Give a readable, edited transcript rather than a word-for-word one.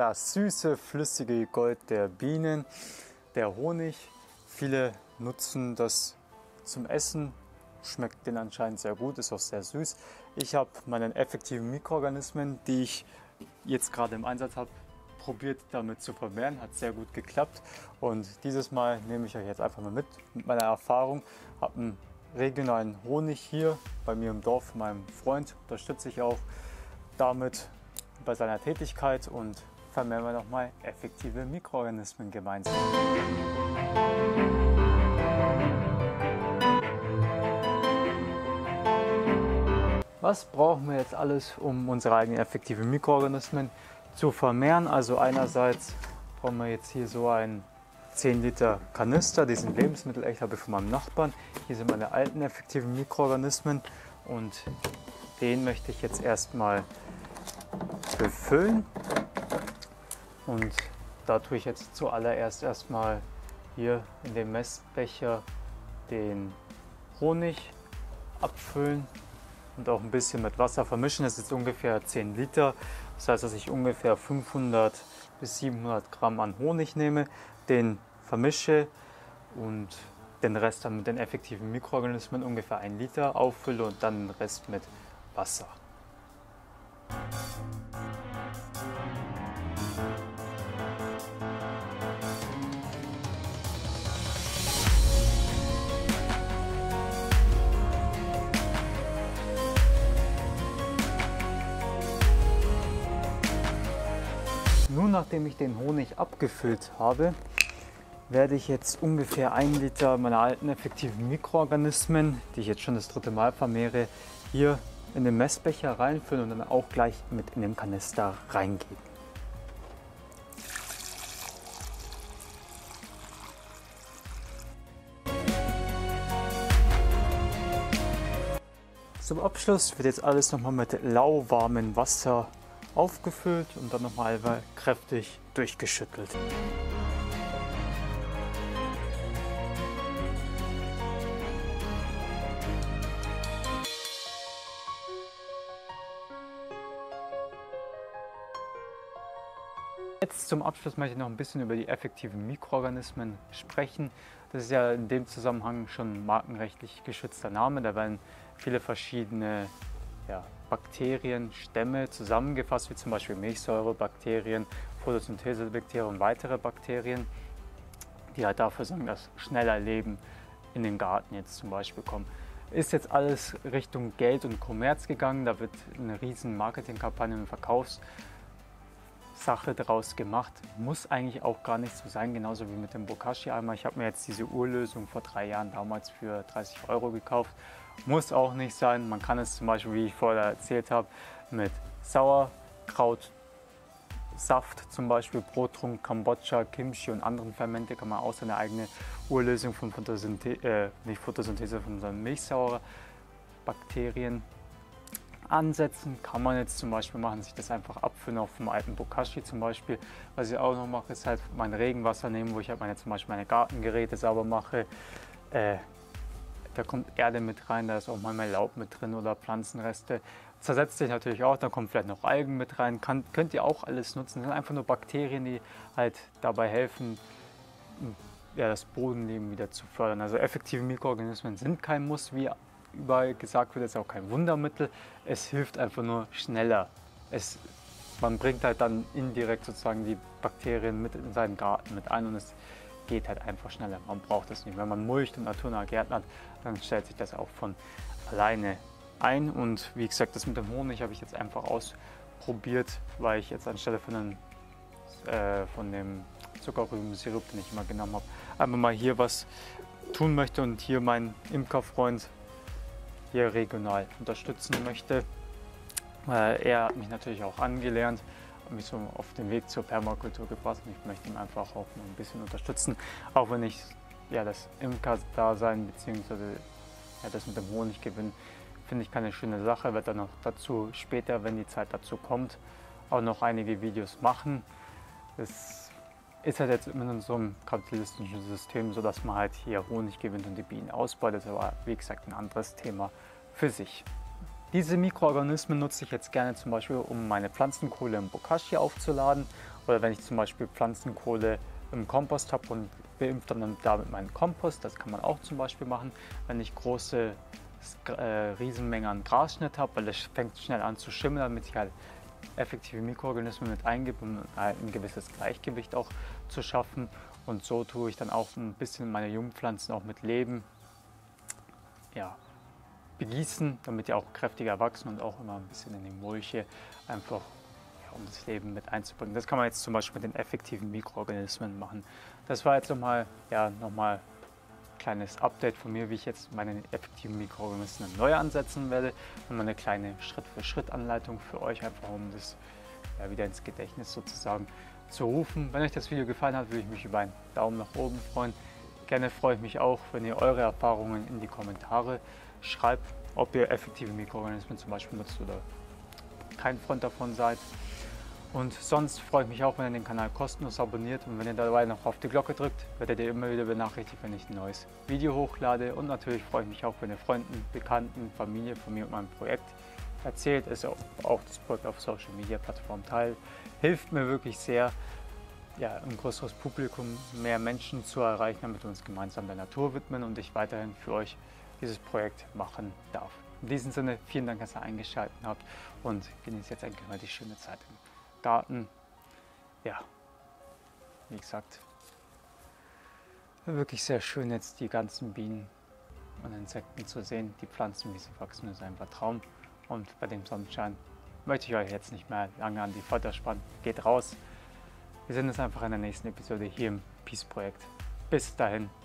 das süße, flüssige Gold der Bienen, der Honig. Viele nutzen das zum Essen, schmeckt den anscheinend sehr gut, ist auch sehr süß. Ich habe meinen effektiven Mikroorganismen, die ich jetzt gerade im Einsatz habe, probiert damit zu vermehren, hat sehr gut geklappt. Und dieses Mal nehme ich euch jetzt einfach mal mit meiner Erfahrung. Habe einen regionalen Honig hier bei mir im Dorf, meinem Freund, unterstütze ich auch damit bei seiner Tätigkeit und vermehren wir nochmal effektive Mikroorganismen gemeinsam. Was brauchen wir jetzt alles, um unsere eigenen effektiven Mikroorganismen zu vermehren? Also einerseits brauchen wir jetzt hier so einen 10 Liter Kanister, diesen Lebensmittelechter habe ich von meinem Nachbarn. Hier sind meine alten effektiven Mikroorganismen und den möchte ich jetzt erstmal befüllen. Und da tue ich jetzt zuallererst erstmal hier in den Messbecher den Honig abfüllen und auch ein bisschen mit Wasser vermischen. Das ist jetzt ungefähr 10 Liter. Das heißt, dass ich ungefähr 500 bis 700 Gramm an Honig nehme, den vermische und den Rest dann mit den effektiven Mikroorganismen ungefähr 1 Liter auffülle und dann den Rest mit Wasser. Nun, nachdem ich den Honig abgefüllt habe, werde ich jetzt ungefähr 1 Liter meiner alten effektiven Mikroorganismen, die ich jetzt schon das 3. Mal vermehre, hier in den Messbecher reinfüllen und dann auch gleich mit in den Kanister reingeben. Zum Abschluss wird jetzt alles nochmal mit lauwarmem Wasser aufgefüllt und dann nochmal kräftig durchgeschüttelt. Jetzt zum Abschluss möchte ich noch ein bisschen über die effektiven Mikroorganismen sprechen. Das ist ja in dem Zusammenhang schon ein markenrechtlich geschützter Name. Da werden viele verschiedene Bakterien, Stämme zusammengefasst, wie zum Beispiel Milchsäurebakterien, Photosynthesebakterien und weitere Bakterien, die halt dafür sorgen, dass schneller Leben in den Garten jetzt zum Beispiel kommt. Ist jetzt alles Richtung Geld und Kommerz gegangen, da wird eine riesen Marketingkampagne und Verkaufssache daraus gemacht, muss eigentlich auch gar nicht so sein, genauso wie mit dem Bokashi-Eimer. Ich habe mir jetzt diese Urlösung vor 3 Jahren damals für 30 € gekauft. Muss auch nicht sein. Man kann es zum Beispiel, wie ich vorher erzählt habe, mit Sauerkrautsaft, zum Beispiel Brottrunk, Kambodscha, Kimchi und anderen Fermente, kann man auch seine eigene Urlösung von Milchsäurebakterien ansetzen. Kann man jetzt zum Beispiel machen, sich das einfach abfüllen, auch vom alten Bokashi zum Beispiel. Was ich auch noch mache, ist halt mein Regenwasser nehmen, wo ich halt zum Beispiel meine Gartengeräte sauber mache. Da kommt Erde mit rein, da ist auch mal mehr Laub mit drin oder Pflanzenreste. Zersetzt sich natürlich auch, da kommt vielleicht noch Algen mit rein. Könnt ihr auch alles nutzen. Das sind einfach nur Bakterien, die halt dabei helfen, das Bodenleben wieder zu fördern. Also effektive Mikroorganismen sind kein Muss, wie überall gesagt wird, ist auch kein Wundermittel. Es hilft einfach nur schneller. Man bringt halt dann indirekt sozusagen die Bakterien mit in seinen Garten mit ein und es geht halt einfach schneller, man braucht es nicht. Wenn man mulcht und naturnah gärtnert, dann stellt sich das auch von alleine ein. Und wie gesagt, das mit dem Honig habe ich jetzt einfach ausprobiert, weil ich jetzt anstelle von dem Zuckerrüben-Sirup, den ich immer genommen habe, einfach mal hier was tun möchte und hier meinen Imkerfreund hier regional unterstützen möchte. Er hat mich natürlich auch angelernt, mich so auf den Weg zur Permakultur gebracht und ich möchte ihn einfach auch noch ein bisschen unterstützen, auch wenn ich das Imker-Dasein bzw. Das mit dem Honig gewinne, finde ich keine schöne Sache. Ich werde dann noch dazu später, wenn die Zeit dazu kommt, auch noch einige Videos machen. Das ist halt jetzt in unserem kapitalistischen System so, dass man halt hier Honig gewinnt und die Bienen ausbeutet, aber wie gesagt ein anderes Thema für sich. Diese Mikroorganismen nutze ich jetzt gerne zum Beispiel, um meine Pflanzenkohle im Bokashi aufzuladen Oder wenn ich zum Beispiel Pflanzenkohle im Kompost habe und beimpft dann damit meinen Kompost, das kann man auch zum Beispiel machen. Wenn ich große Riesenmengen an Grasschnitt habe, weil das fängt schnell an zu schimmeln, damit ich halt effektive Mikroorganismen mit eingebe, um ein gewisses Gleichgewicht auch zu schaffen. Und so tue ich dann auch ein bisschen meine Jungpflanzen auch mit Leben begießen, damit die auch kräftiger wachsen und auch immer ein bisschen in die Mulche einfach, um das Leben mit einzubringen. Das kann man jetzt zum Beispiel mit den effektiven Mikroorganismen machen. Das war jetzt nochmal ein kleines Update von mir, wie ich jetzt meine effektiven Mikroorganismen neu ansetzen werde. Und mal eine kleine Schritt-für-Schritt-Anleitung für euch, einfach um das wieder ins Gedächtnis sozusagen zu rufen. Wenn euch das Video gefallen hat, würde ich mich über einen Daumen nach oben freuen. Gerne freue ich mich auch, wenn ihr eure Erfahrungen in die Kommentare schreibt, ob ihr effektive Mikroorganismen zum Beispiel nutzt oder kein Freund davon seid. Und sonst freue ich mich auch, wenn ihr den Kanal kostenlos abonniert, und wenn ihr dabei noch auf die Glocke drückt, werdet ihr immer wieder benachrichtigt, wenn ich ein neues Video hochlade. Und natürlich freue ich mich auch, wenn ihr Freunden, Bekannten, Familie von mir und meinem Projekt erzählt, es auch das Projekt auf Social Media Plattformen teilt. Hilft mir wirklich sehr, ein größeres Publikum, mehr Menschen zu erreichen, damit wir uns gemeinsam der Natur widmen und ich weiterhin für euch dieses Projekt machen darf. In diesem Sinne, vielen Dank, dass ihr eingeschaltet habt, und genießt jetzt eigentlich mal die schöne Zeit im Garten. Ja, wie gesagt, wirklich sehr schön jetzt die ganzen Bienen und Insekten zu sehen. Die Pflanzen, wie sie wachsen, ist einfach ein Traum. Und bei dem Sonnenschein möchte ich euch jetzt nicht mehr lange an die Folter spannen. Geht raus. Wir sehen uns einfach in der nächsten Episode hier im Peace Projekt. Bis dahin.